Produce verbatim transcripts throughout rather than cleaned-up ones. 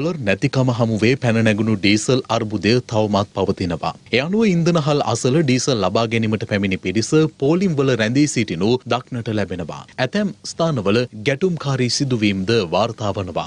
Dollar නැතිකම හමුවේ පැන නැගුණු ඩීසල් අර්බුදය තවමත් පවතිනවා. ඒ අනුව ඉන්ධනහල් අසල ඩීසල් ලබා ගැනීමට පැමිණි පිරිස පෝලිම්වල රැඳී සිටිනු දක්නට ලැබෙනවා. ඇතැම් ස්ථානවල ගැටුම්කාරී සිදුවීම්ද වාර්තා වනවා.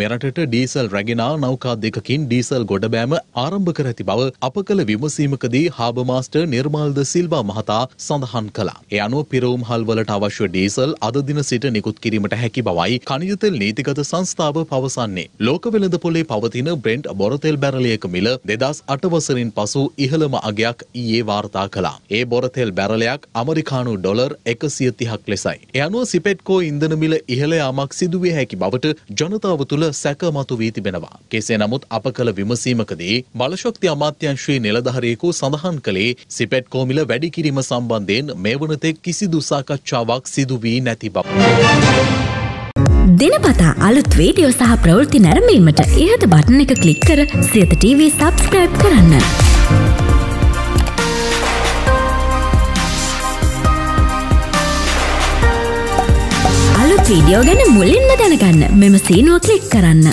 මෙරටට ඩීසල් රැගෙනා නෞකා දෙකකින් ඩීසල් ගොඩබෑම ආරම්භ කර ඇති බව අප කළ විමසීමකදී හාබර් මාස්ටර් නිර්මල් ද සිල්වා මහතා සඳහන් කළා. ඒ අනුව පිරවුම් හල්වලට අවශ්‍ය ඩීසල් අද දින සිට නිකුත් කිරීමට හැකි බවයි ඛනිජ තෙල් නීතිගත සංස්ථාව පවසන්නේ. ලෝක වෙළඳපොලේ පවතින බ්‍රෙන්ට් බොරතෙල් බැරලයක මිල දෙදහස් අට වසරින් පසු ඉහළම අගයක් ඊයේ වාර්තා කළා. ඒ බොරතෙල් බැරලයක් ඇමරිකානු ඩොලර් එකසිය තිහක් ලෙසයි. ඒ අනුව සිපෙට්කෝ ඉන්ධන මිල ඉහළ යාමක් සිදුවිය හැකි බවට ජනතාව තුළ සැක මතු වී තිබෙනවා. කෙසේ නමුත් අප කළ විමසීමකදී බලශක්ති අමාත්‍යංශයේ නිලධාරියෙකු සඳහන් කළේ සිපෙට්කෝ මිල වැඩි කිරීම සම්බන්ධයෙන් මේ වනතෙක් කිසිදු සාකච්ඡාවක් සිදු වී නැති බව. දිනපතා අලුත් වීඩියෝ සහ ප්‍රවෘත්ති නැරඹීමට ඉහත බටන් එක ක්ලික් කර සියත ටීවී subscribe කරන්න. අලුත් වීඩියෝ ගැන මුලින්ම දැනගන්න මෙම සීනුව ක්ලික් කරන්න.